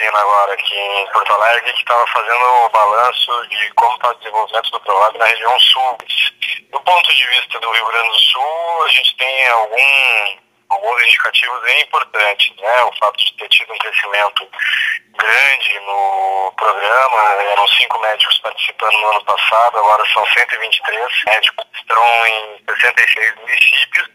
acontecendo agora aqui em Porto Alegre, que estava fazendo o balanço de como está o desenvolvimento do PROVAB na região sul. Do ponto de vista do Rio Grande do Sul, a gente tem alguns indicativos bem importantes, né? O fato de ter tido um crescimento grande no programa, eram 5 médicos participando no ano passado, agora são 123 médicos, estão em 66 municípios.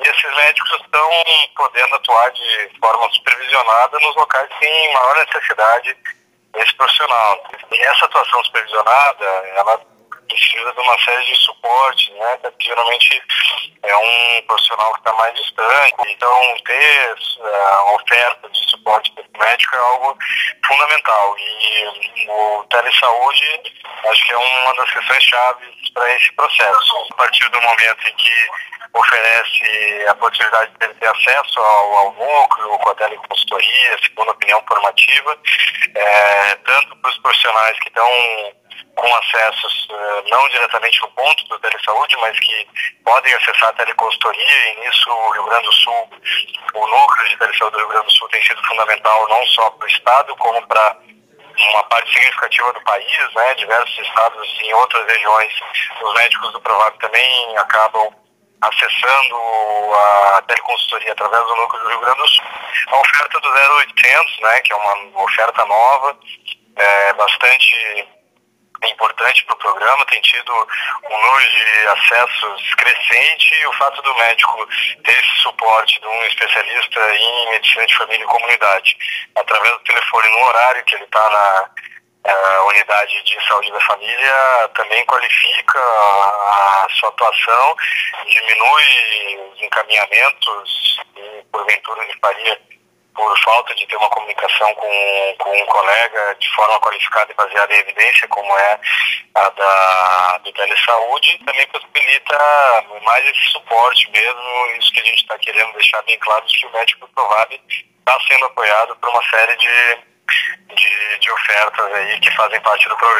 E esses médicos estão podendo atuar de forma supervisionada nos locais que têm maior necessidade desse profissional. E essa atuação supervisionada, ela precisa de uma série de suporte, né? Que geralmente é um profissional que está mais distante. Então, ter a oferta de suporte médico é algo fundamental. E o Telessaúde, acho que é uma das questões-chave para esse processo. A partir do momento em que oferece a possibilidade de ter acesso ao núcleo, com a teleconsultoria, segunda opinião formativa, tanto para os profissionais que estão com acessos não diretamente no ponto do Telessaúde, mas que podem acessar a teleconsultoria, e nisso o Rio Grande do Sul, o núcleo de Telessaúde do Rio Grande do Sul tem sido fundamental não só para o Estado, como para uma parte significativa do país, né? Diversos estados e em outras regiões, os médicos do PROVAB também acabam acessando a teleconsultoria através do núcleo do Rio Grande do Sul. A oferta do 0800, né, que é uma oferta nova, bastante importante para o programa, tem tido um número de acessos crescente, e o fato do médico ter esse suporte de um especialista em medicina de família e comunidade, através do telefone no horário que ele está na unidade de saúde da família, também qualifica a sua atuação, diminui os encaminhamentos e porventura ele faria por falta de ter uma comunicação com um colega de forma qualificada e baseada em evidência, como é a do Telessaúde, também possibilita mais esse suporte mesmo. Isso que a gente está querendo deixar bem claro, que o médico PROVAB está sendo apoiado por uma série de ofertas aí que fazem parte do programa.